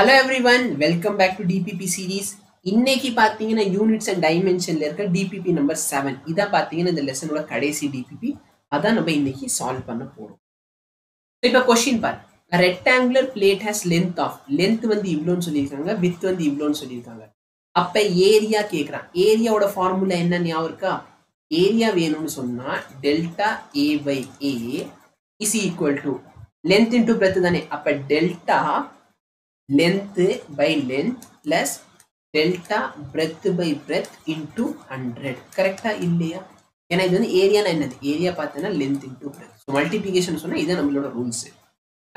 Hello everyone, welcome back to DPP series. இன்னைக்கு பாத்தீங்கன்னா units and டைமென்ஷன்ல இருக்க DPP நம்பர் 7. இத பாத்தீங்கன்னா இந்த லெசனோட கடைசி DPP. அத நம்ம இன்னைக்கு சால்வ் பண்ண போறோம். இப்போ क्वेश्चन பாரு. A rectangular plate has length of length வந்து இவ்ளோன்னு சொல்லிருக்காங்க, width வந்து இவ்ளோன்னு சொல்லிருக்காங்க. அப்ப ஏரியா கேக்குறான். ஏரியாவோட ஃபார்முலா என்ன ஞாபகம் இருக்கா? ஏரியா வேணும்னு சொன்னா delta A by A is equal to length into breadth தானே. அப்ப delta length by length plus delta breadth by breadth into 100 correcta illaya ena idu area na enadhu area pathina length into breadth so multiplication sonna idha nammaloda rules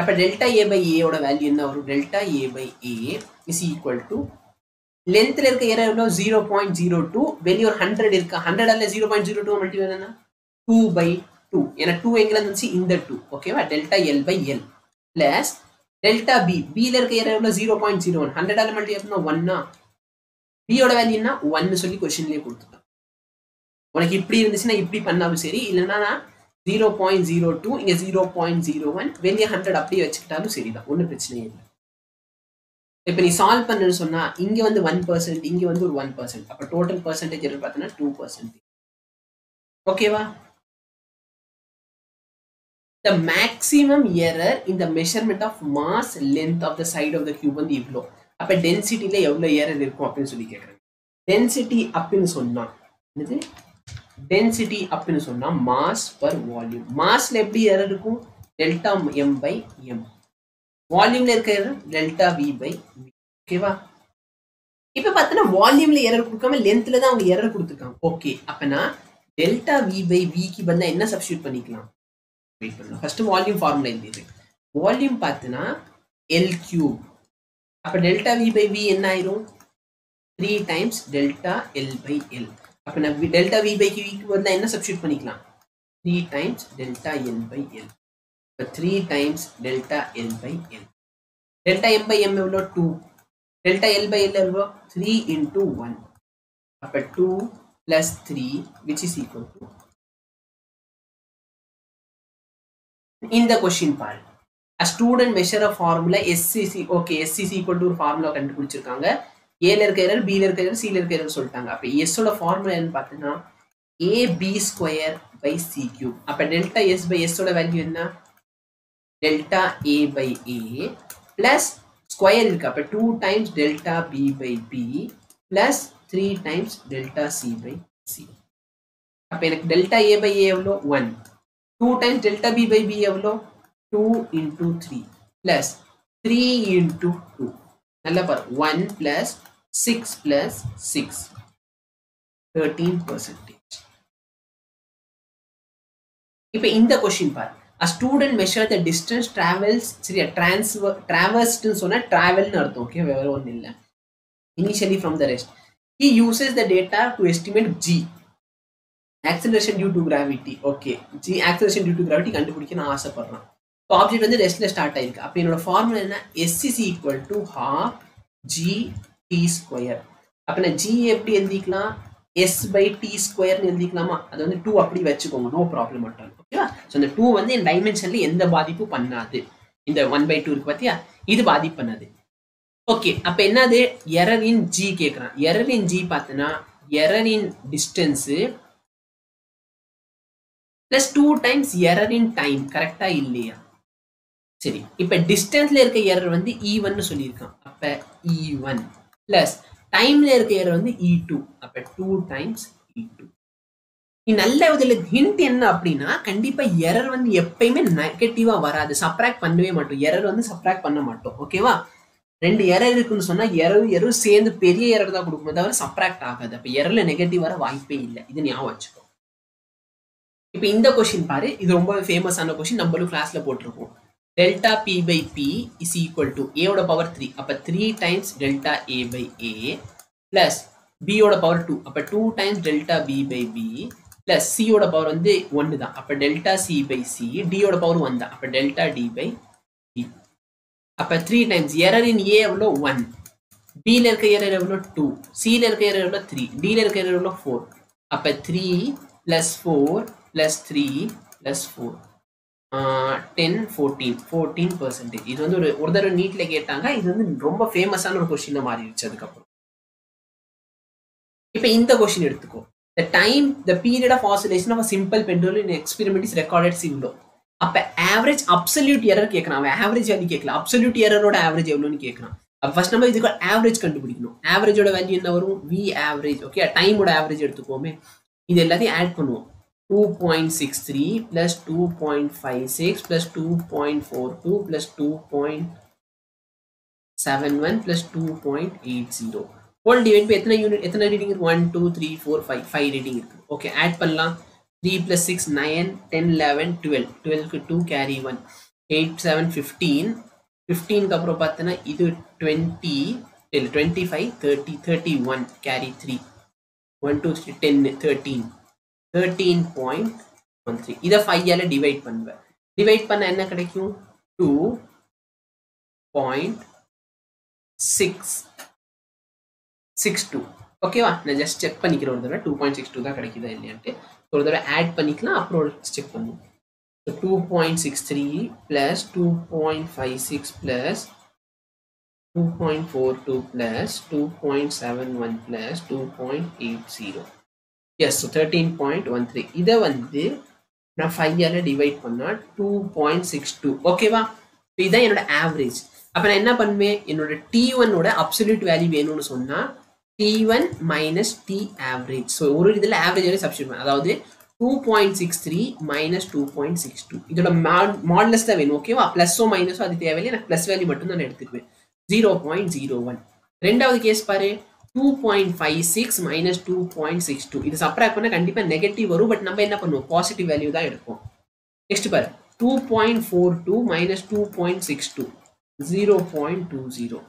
appo delta a by a oda value enna varum delta a by a is equal to length la irukka area evlo 0.02 when your 100 irukka 100 alla 0.02 multiply panna 2 by 2 ena 2 engala nunchi inda 2 okay va delta l by l plus delta b b la irukka area evlo 0.01 100 alla multiply panna 1 na B oda value enna 1 nu solli question la kodutha unakku ipdi irundhuchina ipdi pannavu seri illana 0.02 inga 0.01 veliya 100 appdi vechikittalu seri da onnu prachne illa ipo nee solve pannanu sonna inga vandu 1% inga vandu 1% appo total percentage iru pathina 2% okay va the maximum error in the measurement of mass length of the side of the cube and evlo அப்ப density ல எவ்வளவு error இருக்கும் அப்படினு சொல்லி கேக்குறாங்க density அப்படினு சொன்னா mass per volume mass ல எப்படி எரர் இருக்கும் delta m by m volume ல இருக்க error delta v by v ஓகேவா இப்போ பார்த்தா volume ல எரர் கொடுக்காம length ல தான் அவங்க எரர் கொடுத்துட்டாங்க ஓகே அப்பனா delta v by v க்கு பதிலா என்ன சப்ஸ்டிட்யூட் பண்ணிக்கலாம் வெயிட் பண்ணலாம் ஃபர்ஸ்ட் வால்யூம் ஃபார்முலா எழுதி வால்யூம் பார்த்தா l cube அப்ப delta v by v என்ன ஆயிரும் 3 times delta l by l அப்ப நம்ம delta v by v க்கு பதிலா என்ன சப்ஸ்டிட்யூட் பண்ணிக்கலாம் 3 times delta l by l அப்ப 3 times delta l by l delta m by m எவ்வளவு 2 delta l by l எவ்வளவு 3 into 1 அப்ப 2 plus 3 which is equal to இந்த क्वेश्चन பாருங்க A student measure a formula SCC. Okay, SCC equal to formula கண்டுபிடிச்சிருக்காங்க. A ல இருக்க error, B ல இருக்க எரர், C ல இருக்க எரர் சொல்லிட்டாங்க. அப்ப S ஓட ஃபார்முலா என்னன்னு பார்த்தீங்கன்னா AB2/C3. அப்ப டெல்டா S by S ஓட வேல்யூ என்ன? Delta A by A plus square இருக்கு. அப்ப 2 times delta B by B plus 3 times delta C by C. அப்ப எனக்கு டெல்டா A by A எவ்வளவு 1. 2 times delta B by B எவ்வளவு 2 into 3 plus 3 into 2 நல்லா பாரு 1 plus 6 plus 6 13% இப்போ இந்த क्वेश्चन பாரு a student measure the distance travels சரியா traversed னு சொன்னா travel னு அர்த்தம் ஓகே வேற ஒண்ணு இல்ல initially from the rest he uses the data to estimate g acceleration due to gravity okay g acceleration due to gravity கண்டுபிடிக்க நான் ஆசைப்படுறேன் object வந்து rest ல ஸ்டார்ட் ஆயிருக்கு அப்ப என்னோட ஃபார்முலா என்ன SCC equal to half gt2 அப்ப நான் g எப்படி எழுதிக்கலாம் s/t2 னு எழுதிக்கலாமா அது வந்து 2 அப்படி வெச்சுக்கோங்க நோ ப்ராப்ளம் அட் ஆல் ஓகேவா சோ அந்த 2 வந்து இந்த டைமென்ஷன்ல எந்த பாதிப்பு பண்ணாது இந்த 1/2 இருக்கு பாத்தியா இது பாதிப்பு பண்ணாது ஓகே அப்ப என்னது எரர் இன் g கேக்குறான் எரர் இன் g பார்த்தனா error in distance plus 2 times error in time correct ah illaya சரி இப்போ distance ல இருக்க எரர் வந்து e1 னு சொல்லிருக்கான் அப்ப e1 plus time ல இருக்க எரர் வந்து e2 அப்ப 2 times e2 இந்த நல்ல இதுல hint என்ன அப்படினா கண்டிப்பா எரர் வந்து எப்பயுமே நெகட்டிவா வராது சப்ட்ராக்ட் பண்ணவே மாட்டோம் எரர் வந்து சப்ட்ராக்ட் பண்ண மாட்டோம் ஓகேவா ரெண்டு எரர் இருக்குன்னு சொன்னா எரர் சேர்ந்து பெரிய எரர் தான் கொடுக்குமே தவிர சப்ட்ராக்ட் ஆகாது அப்ப எரர்ல நெகட்டிவ் வர வாய்ப்பே இல்ல இது ஞாபகம் வச்சுக்கோ இப்போ இந்த क्वेश्चन பாரு இது ரொம்ப ஃபேமஸ் ஆன क्वेश्चन நம்மளு கிளாஸ்ல போட்டுருக்கோம் delta p by p is equal to a ஓட பவர் 3 அப்ப 3 times delta a by a plus b ஓட பவர் 2 அப்ப 2 times delta b by b plus c ஓட பவர் வந்து 1 தான் அப்ப delta c by c d ஓட பவர் 1 தான் அப்ப delta d by d அப்ப 3 times error in a எவ்வளவு 1 b ல இருக்க எரர் எவ்வளவு 2 c ல இருக்க எரர் எவ்வளவு 3 d ல இருக்க எரர் எவ்வளவு 4 அப்ப 3 plus 4 plus 3 plus 4 10, 14, 14%. This is a neat question. This is a famous question. Now, question. The time, the period of oscillation of a simple pendulum in experiment is recorded as below. Average absolute error kekna, average absolute error oda average kekna. First number is called average kandupidikano. Average oda value enna varum v average. Okay, time oda average eduthukomme. Idu ellathaiyum add pannuvom. 2.63 plus 2.56 plus 2.42 plus 2.71 plus 2.80. Whole divide pe ethana unit ethana reading 1 2 3 4 5 5 reading irukku. Okay, add pannalam. 3 plus 6, 9, 10, 11, 12. 12 2 carry 1. 8, 7, 15. 15 ka apro pathina idu 20 till 25, 30, 31 carry 3. 1, 2, 3, 10, 13. 13.13. Ida 5 yala divide pannuva. Divide panna enna kadaikum 2.662. Okay va? Na just check panikira odara 2.62 da kadikida illi ante. So, add panikla approach check pannu. So 2.63 plus 2.56 plus 2.42 plus 2.71 plus 2.80. Yes, so 13.13. Either one day, now 5 yala divide panna 2.62. Okay, va? So this is average. Apna enna pannuve enoda T1 oda absolute value venunu sonna. T1 minus T average. So, average substitute. That is 2.63 minus 2.62. This is modulus. Okay, plus or minus plus value. 0.01. Renda case 2.56 minus 2.62. This is a negative value, but we have positive value. Next, 2.42 minus 2.62. 0.20.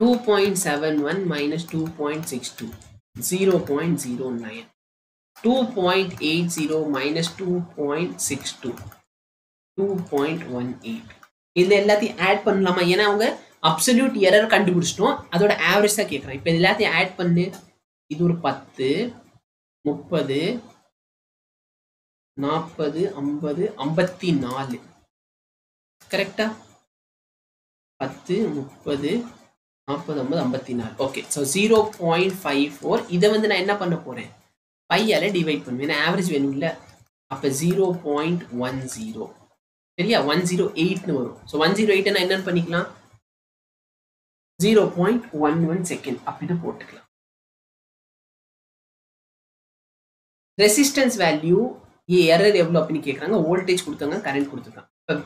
2.71 minus 2.62, 0.09. 2.80 minus 2.62, 2.18. This add panna absolute error kandupidichidom adoda average da kekran ipo idellathaiyum add pannu idu or 10 30 40 50 54 correct ah 10 30 okay, so 0.54. This is the 5 divide the average. 0.10. 108. So 108 is 0.11 second. Resistance value error develop voltage current.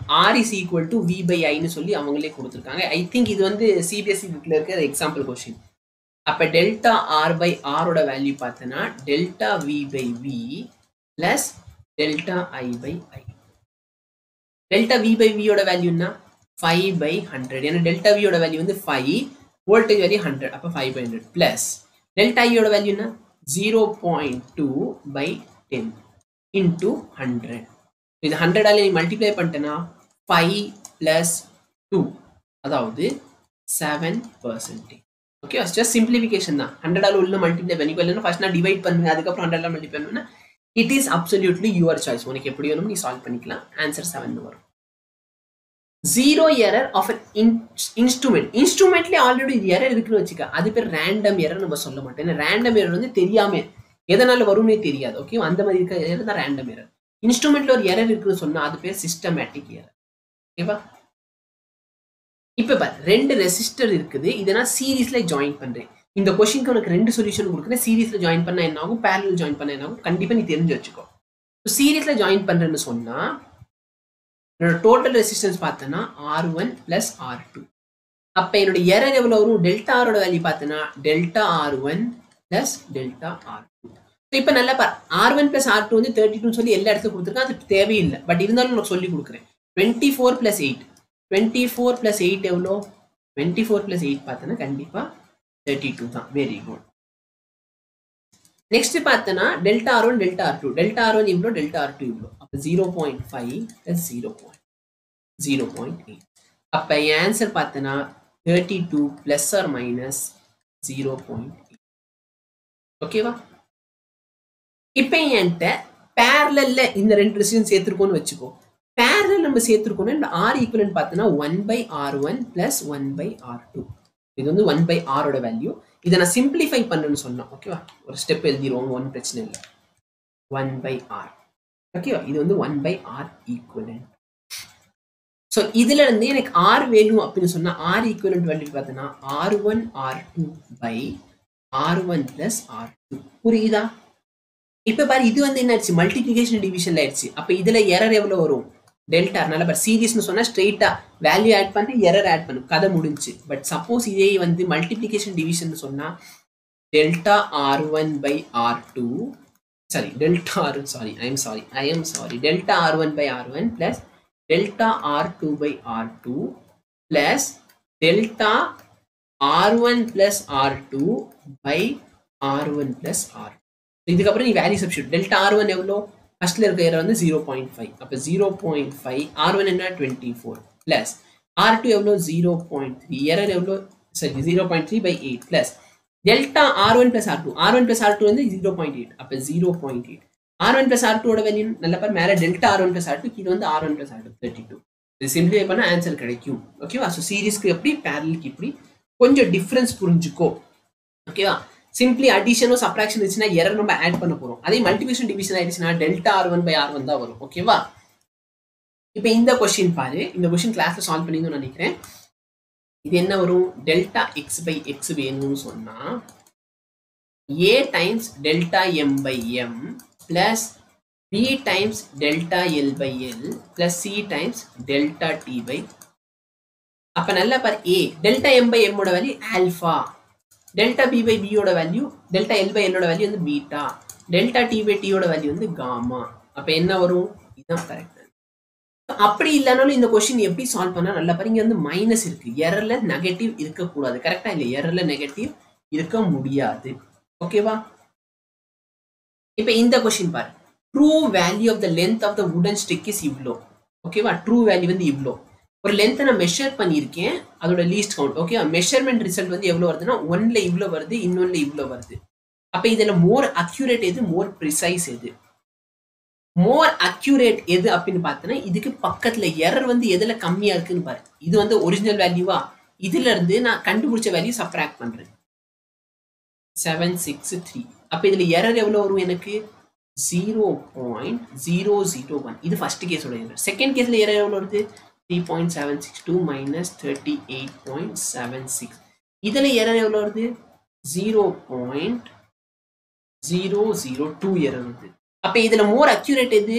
R is equal to V by I. I think this is the CBSE example question. Delta R by R value delta V by V plus delta I by I. Delta V by V value 5 by 100. Delta V value is 5. Voltage value 100. 5 by 100 plus delta I value 0.2 by 10 into 100. With 100 multiply pantana 5 plus 2. That is 7%. Okay, it's just simplification. 100 multiply first divide multiply. It is absolutely your choice. You solve answer 7. Zero error of an instrument. Instrumentally already error irukku random error nu solla matten. Random error nu theriyame. Edanalu varumne theriyadu. Okay, andha random error. Instrument or error irukku sonna adu per systematic error. Okay ba? Ipo ba rendu resistor irukkude idana series la join pandren. Indha question ku unakku rendu solution kodukre series la join panna enna agum parallel join panna enna agum kandipa nee therinju vechiko. So series la join pandrenu sonna total resistance paathana R1 plus R2. Appa enoda error evlo varum delta R oda value paathana delta R1 plus delta R2. So, now R1 plus R2 is 32, but even though 24 plus 8. 24 plus 8 is 24 plus 8 is 32. Very good. Next is delta R1, delta R2. Delta R1 is delta R2. 0.5 plus 0.8. Now, the answer is 32 plus or minus 0.8. Okay, va? Now, parallel in the interest in யாரை நம்ம சேர்த்துருக்கோம்னா இந்த R equivalent பார்த்தோன்னா 1 by R1 plus 1 by R2. இது வந்து 1 by R ஓட value. இதை நான் simplify பண்ணணும்னு சொன்னேன். ஓகேவா, ஒரு ஸ்டெப் எழுதிடுவோம், ஒன்றும் பிரச்சனை இல்லை. 1 by R. ஓகேவா, இது வந்து 1 by R ஈக்குவலன்ட். ஸோ இதுல இருந்து எனக்கு R வேணும் அப்படின்னு சொன்னா R ஈக்குவலன்ட் வேல்யூ பார்த்தோன்னா R1 R2 by R1 plus R2. புரியுதா? இப்ப பாரு, இது வந்து என்ன ஆயிடுச்சு, மல்டிபிளிகேஷன் டிவிஷன்ல ஆயிடுச்சு. அப்ப இதுல எரர் எவ்வளவு வரும்? டெல்டானால பாரு, சீரிஸ்னு சொன்னா ஸ்ட்ரெயிட்டா வேல்யூ ஆட் பண்ணி எரர் ஆட் பண்ணும், கதை முடிஞ்சு. பட் சப்போஸ் இதே வந்து மல்டிபிளிகேஷன் டிவிஷன் சொன்னா delta R one by R two, sorry delta R one, sorry I am sorry delta R one by R one plus delta R two by R two plus delta R one plus R two by R one plus R. இதுக்கப்புறம் நீ value substitute. Delta R one எவ்வளோ? ஃபர்ஸ்ட்ல இருக்க ஏற வந்து 0.5. அப்போ 0.5 R one என்ன 24 plus R two எவ்வளோ 0.3 ஏரர் எவ்வளோ சரி 0.3/8 plus delta R one plus R two. R one plus R two வந்து 0.8. அப்போ 0.8 ஆர் ஒன் பிளஸ் ஆர் டூட வேல்யூ நல்ல பார் மேலே delta R one plus R two கீழே வந்து R one plus R two 32. இது சிம்பிளிஃபை பண்ண ஆன்சர் கிடைக்கும். ஓகேவா, ஸோ சீரிஸ்க்கு எப்படி பேரலுக்கு இப்படி கொஞ்சம் டிஃப்ரென்ஸ் புரிஞ்சுக்கோ. ஓகேவா, சிம்பிளி அடிஷனோ சப்ராக்ஷன் இருந்துச்சுன்னா எரர் நம்ம ஆட் பண்ண போறோம். அதே மல்டிபிகேஷன் டிவிஷன் ஆயிடுச்சுன்னா delta R one by R one தான் வரும். ஓகேவா, இப்போ இந்த கொஸ்டின் பாரு, இந்த கொஸ்டின் கிளாஸ்ல சால்வ் பண்ணிங்கன்னு நினைக்கிறேன். இது என்ன வரும்? டெல்டா எக்ஸ் பை எக்ஸ் வேணும்னு சொன்னா A times delta M by M plus B times delta L by L plus C times delta T by. அப்ப நல்லா பாரு, A delta M by M ஓட value alpha, delta B by B ஓட value, delta L by என்னோட value வந்து beta, delta T by T ஓட value வந்து gamma. அப்ப என்ன வரும்? இதுதான் கரெக்ட். அப்படி இல்லைனாலும் இந்த கொஸ்டின் எப்படி சால்வ் பண்ணா நல்லா பாருங்க, வந்து மைனஸ் இருக்கு, எரர்ல நெகட்டிவ் இருக்கக்கூடாது. கரெக்டா? இல்லை, எரர்ல நெகட்டிவ் இருக்க முடியாது. ஓகேவா, இப்ப இந்த கொஸ்டின் பாரு, true value of the length of the wooden stick is இவ்வளோ. ஓகேவா, ட்ரூ வேல்யூ வந்து இவ்வளோ. ஒரு லென்த்தை நான் மெஷர் பண்ணியிருக்கேன், அதோட least count. Okay, measurement result வந்து எவ்வளோ வருதுன்னா ஒன்றில் இவ்வளோ வருது, இன்னொன்றில் இவ்வளோ வருது. அப்போ இதில் மோர் அக்யூரேட் எது, மோர் ப்ரிசைஸ் எது? மோர் அக்யூரேட் எது அப்படின்னு பார்த்தோன்னா இதுக்கு பக்கத்தில் எரர் வந்து எதில் கம்மியாக இருக்குன்னு பாரு. இது வந்து ஒரிஜினல் வேல்யூவா, இதுலேருந்து நான் கண்டுபிடிச்ச வேல்யூ சப்ராக்ட் பண்ணுறேன். 763. அப்போ இதில் எரர் எவ்வளோ வரும் எனக்கு? 0.001. இது ஃபர்ஸ்ட் கேஸோட எரர். செகண்ட் கேஸில் எரர் எவ்வளோ வருது? 3.762 minus 38.76. இதில் எரர் எவ்வளோ வருது? 0.002 எரர் வருது. அப்போ இதில் மோர் அக்யூரேட் எது?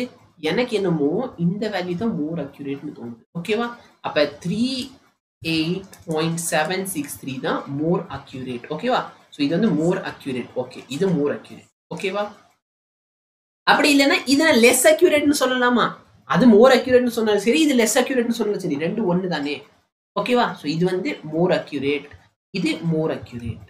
எனக்கு என்னமோ இந்த வேல்யூ தான் மோர் அக்யூரேட்னு தோணுது. ஓகேவா, அப்போ 38.763 தான் மோர் அக்யூரேட். ஓகேவா, ஸோ இது வந்து மோர் அக்யூரேட். ஓகே, இது மோர் அக்யூரேட். ஓகேவா, அப்படி இல்லைன்னா இதில் லெஸ் அக்யூரேட்னு சொல்லலாமா? அது மோர் அக்யூரேட்னு சொன்னாலும் சரி, இது லெஸ் அக்யூரேட்னு சொன்னாலும் சரி, ரெண்டு ஒன்று தானே. ஓகேவா, ஸோ இது வந்து மோர் அக்யூரேட், இது மோர் அக்யூரேட்.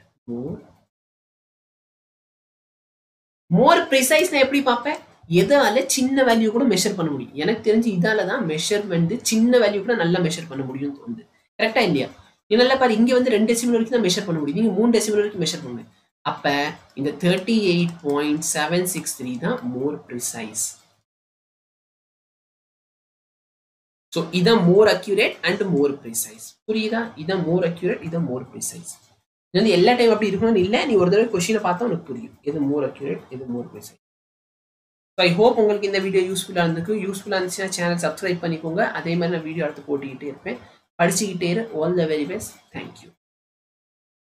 மோர் ப்ரிசைஸ் நான் எப்படி பார்ப்பேன்? எதால சின்ன வேல்யூ கூட மெஷர் பண்ண முடியும். எனக்கு தெரிஞ்சு இதால தான் மெஷர்மெண்ட் சின்ன வேல்யூ கூட நல்லா மெஷர் பண்ண முடியும் தோணுது. கரெக்டா இல்லையா? இதனால பாரு, இங்கே வந்து 2 டெசிமல் வரைக்கும் தான் மெஷர் பண்ண முடியும், நீங்கள் 3 டெசிமல் வரைக்கும் மெஷர் பண்ணுங்க. அப்போ இந்த 38.763 தான் மோர் ப்ரிசைஸ். ஸோ இதான் more accurate and more precise. புரியுதா? இதான் மோர் அக்யூரேட், இதான் மோர் ப்ரிசைஸ். இது வந்து எல்லா டைம் அப்படி இருக்கணும்னு இல்லை, நீ ஒரு தடவை கொஸ்டினை பார்த்தா உனக்கு புரியும் எது மோர் அக்யூரேட் எது more precise. So I hope உங்களுக்கு இந்த வீடியோ யூஸ்ஃபுல்லாக இருந்துக்கும். யூஸ்ஃபுல்லாக இருந்துச்சுன்னா சேனல் சப்ஸ்கிரைப் பண்ணிக்கோங்க. அதே மாதிரி நான் வீடியோ எடுத்து போட்டுக்கிட்டே இருப்பேன். படிச்சுக்கிட்டே இரு. All the very best. Thank you.